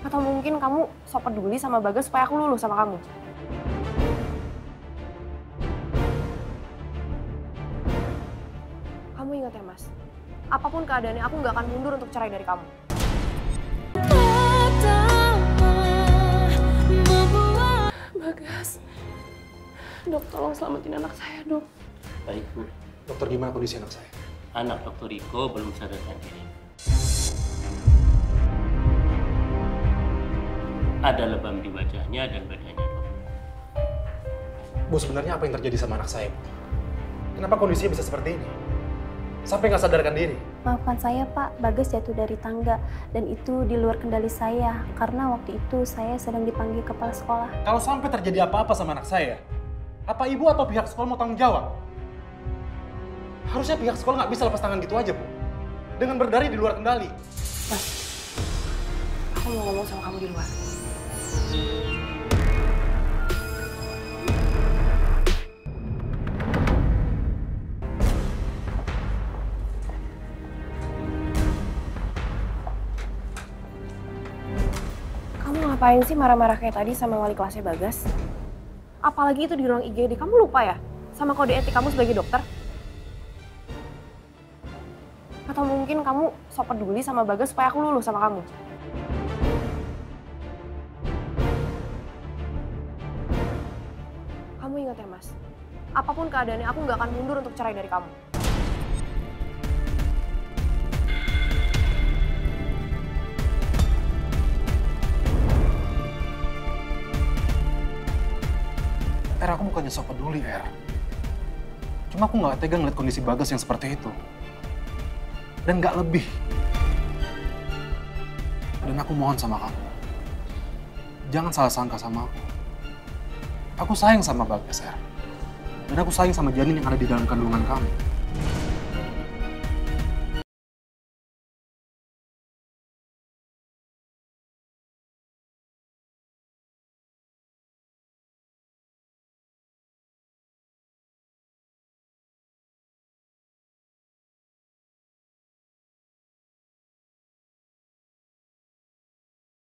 Atau mungkin kamu sok peduli sama Bagas supaya aku luluh sama kamu. Kamu ingat ya, Mas? Apapun keadaannya, aku nggak akan mundur untuk cerai dari kamu. Bagas, Dok, tolong selamatin anak saya, Dok. Baik, Bu. Dokter, gimana kondisi anak saya? Anak Dokter Rico belum sadarkan diri. Ada lebam di wajahnya dan badannya, Dok. Bu, sebenarnya apa yang terjadi sama anak saya, Bu? Kenapa kondisinya bisa seperti ini? Sampai nggak sadarkan diri? Maafkan saya, Pak. Bagas jatuh dari tangga. Dan itu di luar kendali saya. Karena waktu itu saya sedang dipanggil kepala sekolah. Kalau sampai terjadi apa-apa sama anak saya, apa ibu atau pihak sekolah mau tanggung jawab? Harusnya pihak sekolah nggak bisa lepas tangan gitu aja, Bu. Dengan berdarah di luar kendali. Mas, aku mau ngomong sama kamu di luar. Kamu ngapain sih marah-marah kayak tadi sama wali kelasnya Bagas? Apalagi itu di ruang IGD, kamu lupa ya sama kode etik kamu sebagai dokter? Atau mungkin kamu sok peduli sama Bagas supaya aku luluh sama kamu? Kamu ingat ya, Mas? Apapun keadaannya, aku nggak akan mundur untuk cerai dari kamu. Er, aku bukannya sok peduli, Er. Cuma aku nggak tega ngeliat kondisi Bagas yang seperti itu. Dan nggak lebih. Dan aku mohon sama kamu, jangan salah sangka sama aku. Aku sayang sama Bagas, Er. Dan aku sayang sama janin yang ada di dalam kandungan kamu.